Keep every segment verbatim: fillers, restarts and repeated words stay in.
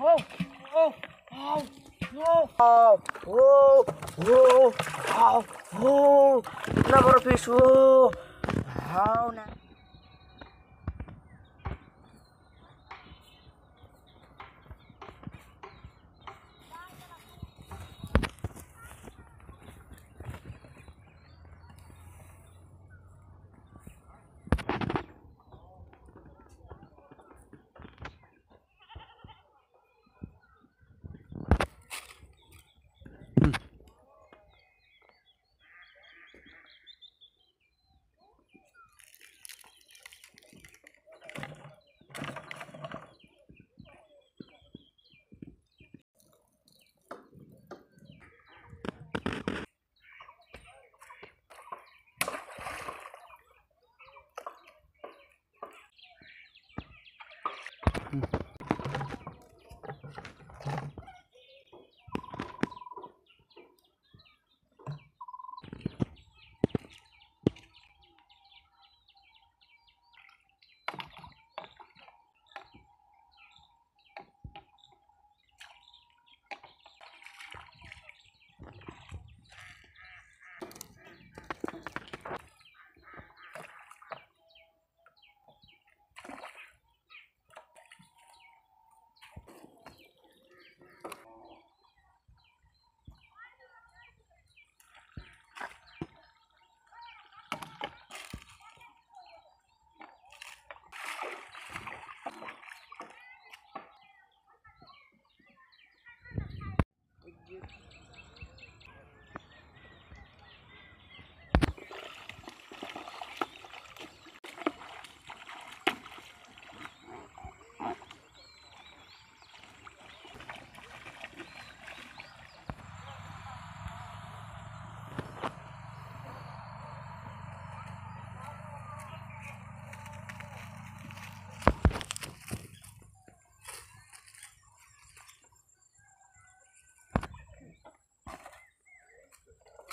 Oh, oh, oh, oh, oh, oh, oh, oh, oh, na bora peixe, oh, oh, na.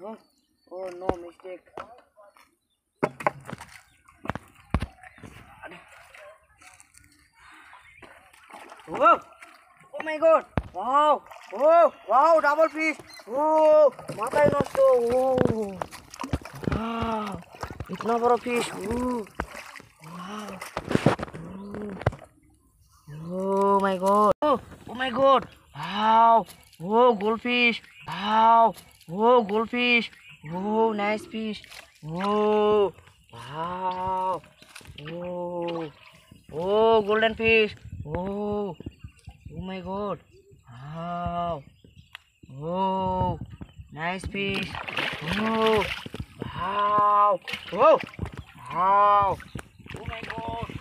Oh, oh no mistake. Whoa! Oh my God! Wow! Oh! Wow! Double fish! Oh! Mata is not so. Oh! Wow! Itna bada fish! Oh! Wow! Oh my God! Oh! Oh my God! Wow! Oh! Goldfish! Wow! Oh, goldfish! Oh, nice fish! Oh, wow! Oh, oh, golden fish! Oh, oh my God! Wow! Oh, nice fish! Oh, wow! Oh, wow! Oh my God!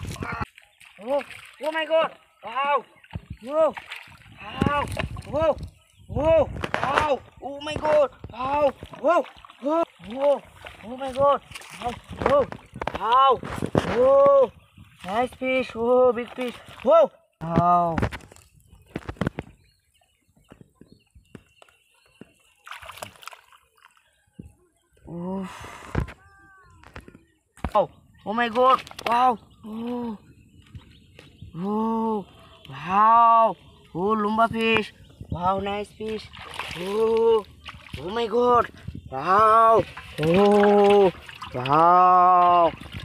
Oh, oh my God! Wow! Oh, wow! Oh, oh! Wow! Oh my God! Wow! Wow! Wow! Wow! Oh my God! Wow! Wow! Wow! Wow! Nice fish! Wow! Big fish! Wow! Wow! Oof! Wow! Oh my God! Wow! Oh! Oh! Wow! Oh! Lumba fish! Wow! Nice fish! Oh, oh my God! Wow! Oh! Wow!